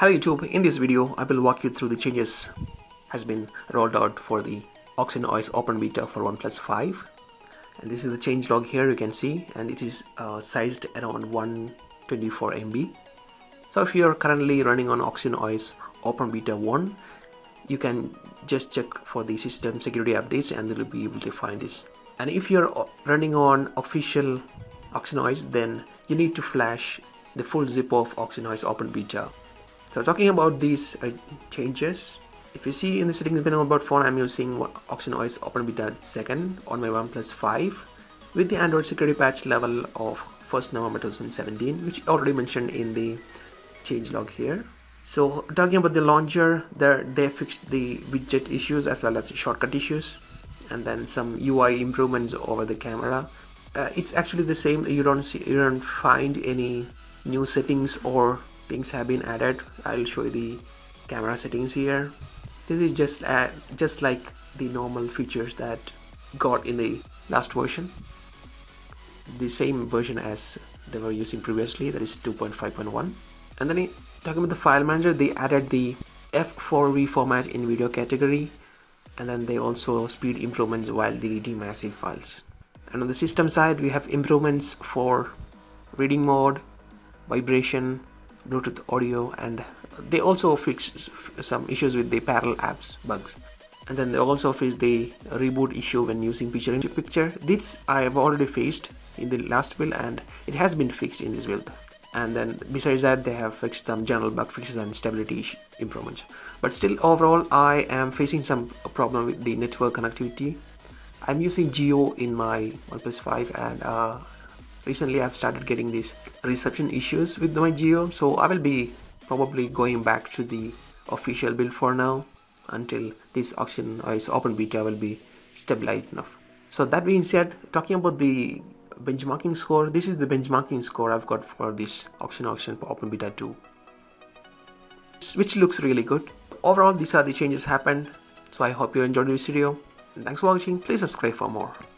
Hello YouTube, in this video I will walk you through the changes has been rolled out for the OxygenOS open beta for OnePlus 5, and this is the changelog here you can see, and it is sized around 124 MB. So if you are currently running on OxygenOS open beta 1, you can just check for the system security updates and you'll be able to find this. And if you're running on official OxygenOS, then you need to flash the full zip of OxygenOS open beta. So talking about these changes, if you see in the settings menu about phone, I'm using OxygenOS Open Beta 2 on my OnePlus 5 with the Android security patch level of 1st November 2017, which already mentioned in the changelog here. So talking about the launcher, they fixed the widget issues as well as the shortcut issues, and then some UI improvements over the camera. It's actually the same. You don't find any new settings or things have been added. I'll show you the camera settings here. This is just like the normal features that got in the last version, the same version as they were using previously, that is 2.5.1. and then talking about the file manager, they added the F4V format in video category, and then they also speed improvements while deleting massive files. And on the system side, we have improvements for reading mode, vibration, Bluetooth audio, and they also fixed some issues with the parallel apps bugs. And then they also fixed the reboot issue when using picture in picture. This I have already faced in the last build and it has been fixed in this build. And then besides that, they have fixed some general bug fixes and stability improvements. But still, overall I am facing some problem with the network connectivity. I'm using Jio in my OnePlus 5 and recently I've started getting these reception issues with my Jio, so I will be probably going back to the official build for now until this OxygenOS open beta will be stabilized enough. So that being said, talking about the benchmarking score, this is the benchmarking score I've got for this OxygenOS open beta 2, which looks really good. Overall, these are the changes happened, so I hope you enjoyed this video. Thanks for watching. Please subscribe for more.